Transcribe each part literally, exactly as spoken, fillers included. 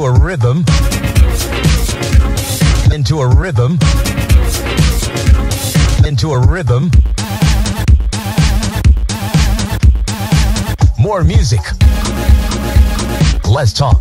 into a rhythm, into a rhythm, into a rhythm. More music, less talk.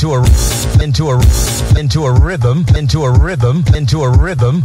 Into a into a into a rhythm, into a rhythm, into a rhythm.